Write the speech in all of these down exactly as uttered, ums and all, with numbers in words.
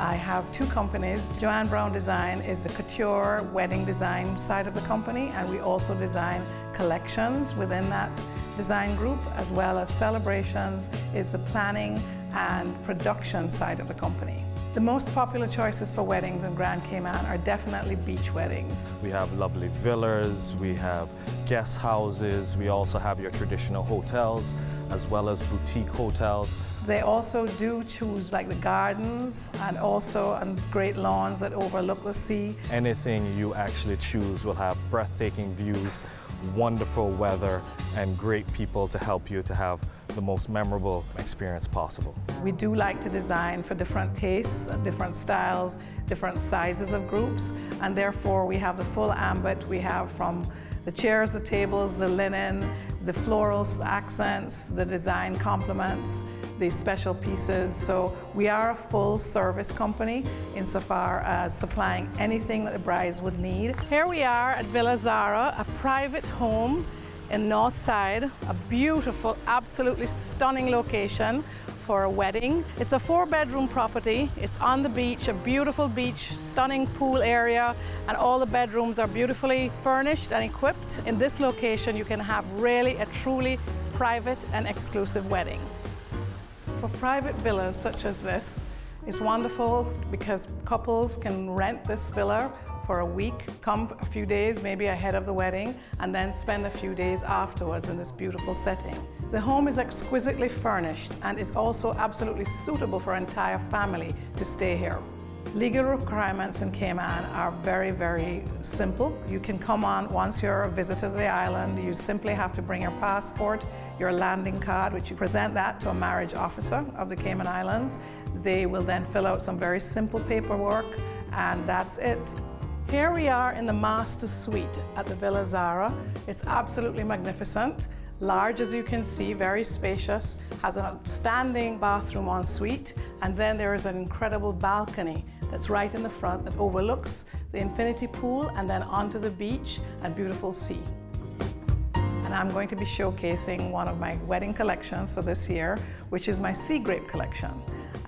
I have two companies. Joanne Brown Design is the couture wedding design side of the company, and we also design collections within that design group, as well as celebrations is the planning and production side of the company. The most popular choices for weddings in Grand Cayman are definitely beach weddings. We have lovely villas, we have guest houses, we also have your traditional hotels, as well as boutique hotels. They also do choose like the gardens and also and great lawns that overlook the sea. Anything you actually choose will have breathtaking views, wonderful weather, and great people to help you to have the most memorable experience possible. We do like to design for different tastes, different styles, different sizes of groups, and therefore we have the full ambit. We have from the chairs, the tables, the linen, the floral accents, the design complements, the special pieces. So we are a full service company insofar as supplying anything that the brides would need. Here we are at Villa Zara, a private home in Northside, a beautiful, absolutely stunning location for a wedding. It's a four bedroom property. It's on the beach, a beautiful beach, stunning pool area, and all the bedrooms are beautifully furnished and equipped. In this location, you can have really a truly private and exclusive wedding. For private villas such as this, it's wonderful because couples can rent this villa for a week, come a few days maybe ahead of the wedding, and then spend a few days afterwards in this beautiful setting. The home is exquisitely furnished and is also absolutely suitable for an entire family to stay here. Legal requirements in Cayman are very, very simple. You can come on once you're a visitor to the island. You simply have to bring your passport, your landing card, which you present that to a marriage officer of the Cayman Islands. They will then fill out some very simple paperwork, and that's it. Here we are in the master suite at the Villa Zara. It's absolutely magnificent. Large, as you can see, very spacious, has an outstanding bathroom en suite, and then there is an incredible balcony that's right in the front that overlooks the infinity pool and then onto the beach and beautiful sea. And I'm going to be showcasing one of my wedding collections for this year, which is my sea grape collection.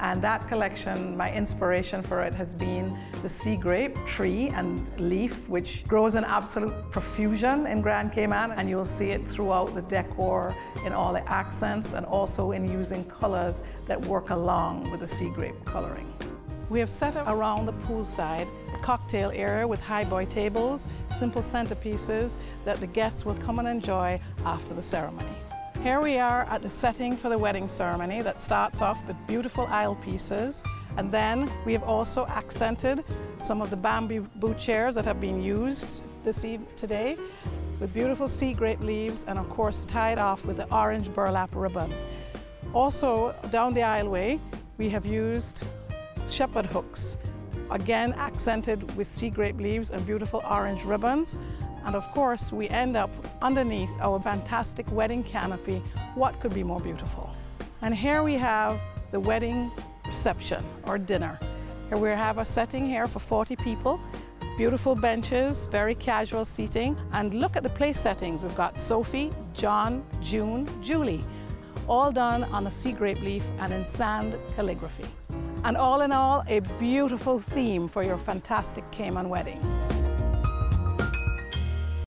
And that collection, my inspiration for it has been the sea grape tree and leaf, which grows in absolute profusion in Grand Cayman, and you'll see it throughout the decor in all the accents and also in using colors that work along with the sea grape coloring. We have set up around the poolside a cocktail area with highboy tables, simple centerpieces that the guests will come and enjoy after the ceremony. Here we are at the setting for the wedding ceremony that starts off with beautiful aisle pieces, and then we have also accented some of the bamboo chairs that have been used this evening today with beautiful sea grape leaves, and of course tied off with the orange burlap ribbon. Also down the aisleway we have used shepherd hooks, again accented with sea grape leaves and beautiful orange ribbons. And of course, we end up underneath our fantastic wedding canopy. What could be more beautiful? And here we have the wedding reception or dinner. Here we have a setting here for forty people. Beautiful benches, very casual seating. And look at the place settings. We've got Sophie, John, June, Julie, all done on a sea grape leaf and in sand calligraphy. And all in all, a beautiful theme for your fantastic Cayman wedding.